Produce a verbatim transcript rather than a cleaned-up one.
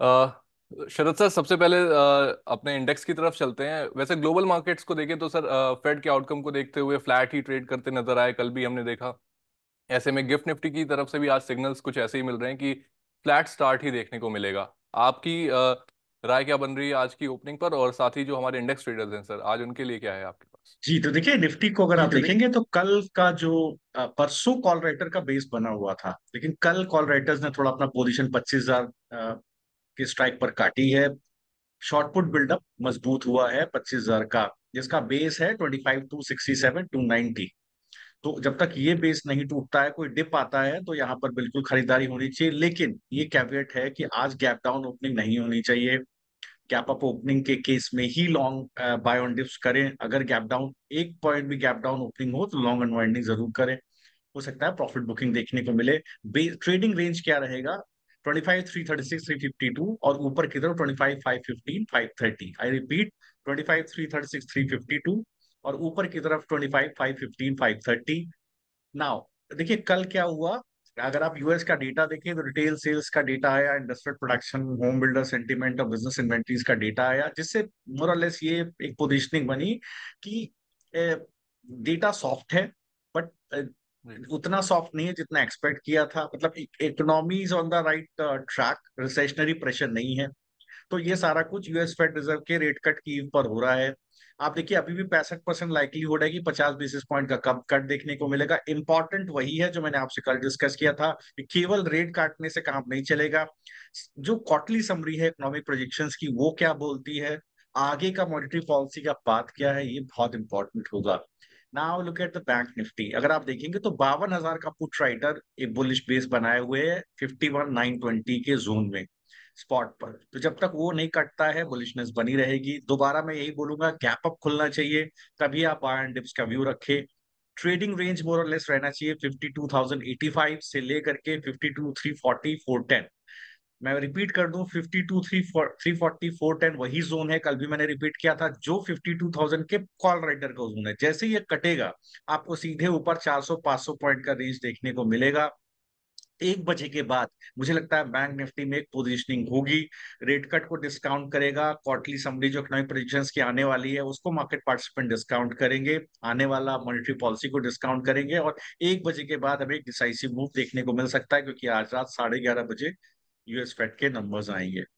अ, शरद sir, सबसे पहले अ, अपने इंडेक्स की तरफ चलते हैं। वैसे ग्लोबल मार्केट्स को देखें तो सर फेड के आउटकम को देखते हुए फ्लैट ही ट्रेड करते नजर आए, कल भी हमने देखा। ऐसे में गिफ्ट निफ्टी की तरफ से भी आज सिग्नल्स कुछ ऐसे ही मिल रहे हैं कि फ्लैट स्टार्ट ही देखने को मिलेगा। आपकी अ, राय क्या बन रही है आज की ओपनिंग पर, और साथ ही जो हमारे इंडेक्स ट्रेडर्स हैं सर, आज उनके लिए क्या है आपके पास? जी तो देखिए, निफ्टी को अगर आप देखेंगे तो कल का जो परसों कॉल राइटर का बेस बना हुआ था, लेकिन कल कॉल राइटर्स ने थोड़ा अपना पोजीशन पच्चीस हज़ार के स्ट्राइक पर काटी है। शॉर्टपुट बिल्डअप मजबूत हुआ है पच्चीस हज़ार का, जिसका बेस है twenty five two sixty seven two ninety. तो जब तक ये बेस नहीं टूटता है, कोई डिप आता है, तो यहाँ पर बिल्कुल खरीदारी होनी चाहिए। लेकिन ये कैविएट है कि आज गैप डाउन ओपनिंग नहीं होनी चाहिए। गैप अप ओपनिंग के केस में ही लॉन्ग बाय ऑन डिप्स करें। अगर गैप डाउन एक पॉइंट भी गैप डाउन ओपनिंग हो तो लॉन्ग अनवाइंडिंग जरूर करें। हो सकता है प्रॉफिट बुकिंग देखने को मिले। ट्रेडिंग रेंज क्या रहेगा? Twenty five three thirty six three fifty two और ऊपर की तरफ twenty five five fifteen five thirty. I repeat, twenty five three thirty six three fifty two और ऊपर की तरफ twenty five five fifteen five thirty. Now देखिए कल क्या हुआ। अगर आप यूएस का डेटा देखें तो रिटेल सेल्स का डेटा आया, industrial production, home builder sentiment और बिजनेस इन्वेंट्रीज का डेटा आया, जिससे मोर और लेस ये एक पोजीशनिंग बनी कि डेटा सॉफ्ट है, बट उतना सॉफ्ट नहीं है जितना एक्सपेक्ट किया था। मतलब economy is on the right track, recessionary pressure नहीं है। तो ये सारा कुछ यूएस फेड रिजर्व के रेट कट की ईव पर हो रहा है। आप देखिए अभी भी पैंसठ परसेंट लाइवलीहुड है कि पचास बेसिस पॉइंट का कम कट देखने को मिलेगा। इंपॉर्टेंट वही है जो मैंने आपसे कल डिस्कस किया था कि केवल रेट काटने से काम नहीं चलेगा। जो क्वार्टरली समरी है इकोनॉमिक प्रोजेक्शंस की, वो क्या बोलती है, आगे का मॉनेटरी पॉलिसी का पाथ क्या है, ये बहुत इंपॉर्टेंट होगा। Now look at the Bank Nifty. अगर आप देखेंगे तो बावन हजार का पुट राइटर एक बुलिश बेस बनाए हुए है फिफ्टी वन नाइन ट्वेंटी के जोन में स्पॉट पर। तो जब तक वो नहीं कटता है, बुलिशनेस बनी रहेगी। दोबारा मैं यही बोलूंगा, गैप अप खुलना चाहिए, तभी आप बाय एंड डिप्स का व्यू रखें। ट्रेडिंग रेंज मोर और लेस रहना चाहिए fifty two thousand eighty five से लेकर के fifty two three forty four ten. मैं रिपीट कर दूं, fifty two three forty four ten वही जोन है, कल भी मैंने रिपीट किया था, जो फिफ्टी टू थाउजेंड के कॉल राइडर का जोन है। जैसे ये कटेगा आपको सीधे ऊपर चार सौ पांच सौ पॉइंट का रेंज देखने को मिलेगा। एक बजे के बाद मुझे लगता है बैंक निफ्टी में एक पोजीशनिंग होगी, रेट कट को डिस्काउंट करेगा। क्वार्टरली समरी जो इकोनॉमिक प्रेडिक्शंस की आने वाली है उसको मार्केट पार्टिसिपेंट डिस्काउंट करेंगे, आने वाला मॉनेटरी पॉलिसी को डिस्काउंट करेंगे, और एक बजे के बाद हमें एक डिसाइसिव मूव देखने को मिल सकता है, क्योंकि आज रात साढ़े ग्यारह बजे यूएस फेड के नंबर्स आएंगे।